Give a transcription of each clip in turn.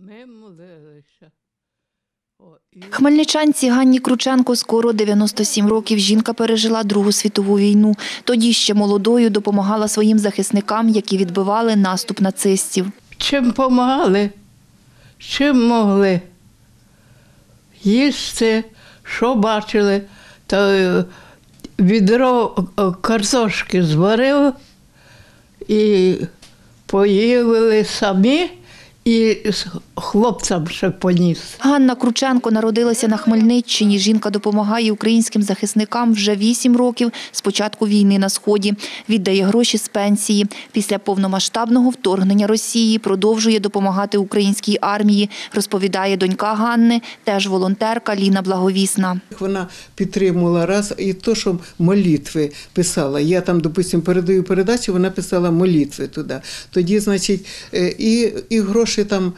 Ми молилися. Хмельничанці Ганні Крученко скоро 97 років. Жінка пережила Другу світову війну. Тоді ще молодою допомагала своїм захисникам, які відбивали наступ нацистів. Чим допомагали, чим могли. Їсти, що бачили, то відро картошки зварив і поїли самі. І хлопцям ще поніс. Ганна Крученко народилася на Хмельниччині. Жінка допомагає українським захисникам вже 8 років з початку війни на Сході. Віддає гроші з пенсії. Після повномасштабного вторгнення Росії продовжує допомагати українській армії, розповідає донька Ганни, теж волонтерка Ліна Благовісна. Вона підтримувала раз і то, що молитви писала. Я там, допустим, передаю передачу, вона писала молитви туди. Тоді, значить, і гроші там,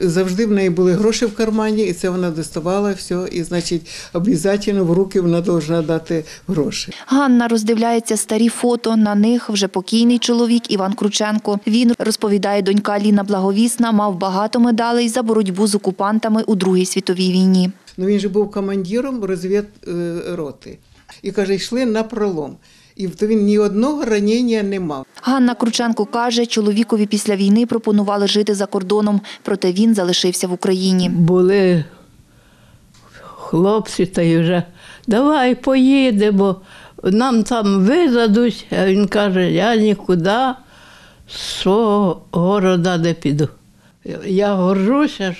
завжди в неї були гроші в кармані, і це вона доставала все, і, значить, обов'язково в руки вона повинна дати гроші. Ганна роздивляється старі фото, на них вже покійний чоловік Іван Крученко. Він, розповідає донька Ліна Благовісна, мав багато медалей за боротьбу з окупантами у Другій світовій війні. Ну, він же був командиром розвідроти і, каже, йшли на пролом. І то він ні одного ранення не мав. Ганна Крученко каже, чоловікові після війни пропонували жити за кордоном, проте він залишився в Україні. Були хлопці та й вже, давай поїдемо, нам там видадуть. А він каже, я нікуди з свого города не піду. Я горжуся,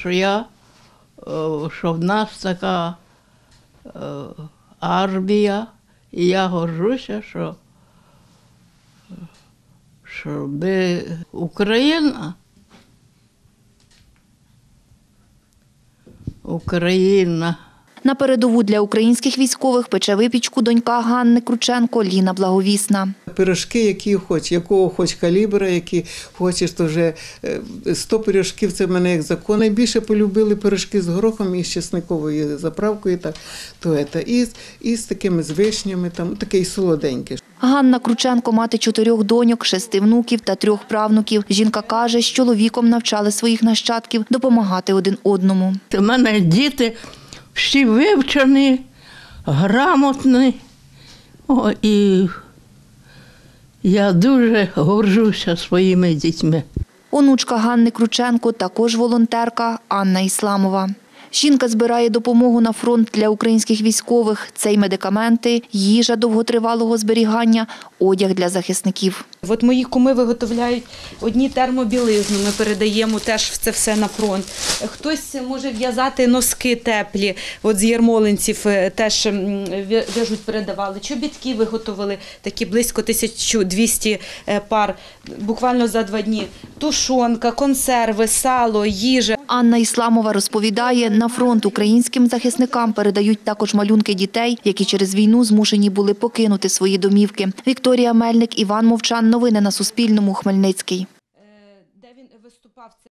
що в нас така армія. І я горжуся, що Україна. На передову для українських військових пече випічку донька Ганни Крученко Ліна Благовісна. Пирожки, які хочеш, якого хоч калібра, які хочеш, то вже 100 пирожків, це в мене як закон. Найбільше полюбили пирожки з горохом і з чесниковою заправкою, і з такими з вишнями, там, такий солоденький. Ганна Крученко – мати 4 доньок, 6 внуків та 3 правнуків. Жінка каже, з чоловіком навчали своїх нащадків допомагати один одному. У мене діти всі вивчені, грамотні, і я дуже горжуся своїми дітьми. Онучка Ганни Крученко також волонтерка Анна Ісламова. Жінка збирає допомогу на фронт для українських військових. Це й медикаменти, їжа довготривалого зберігання, одяг для захисників. От мої куми виготовляють одні термобілизну, ми передаємо теж це все на фронт. Хтось може в'язати носки теплі, от з ярмолинців теж в'яжуть, передавали. Чобітки виготовили, такі близько 1200 пар, буквально за 2 дні. Тушонка, консерви, сало, їжа. Анна Ісламова розповідає, на фронт українським захисникам передають також малюнки дітей, які через війну змушені були покинути свої домівки. Вікторія Мельник, Іван Мовчан. Новини на Суспільному. Хмельницький.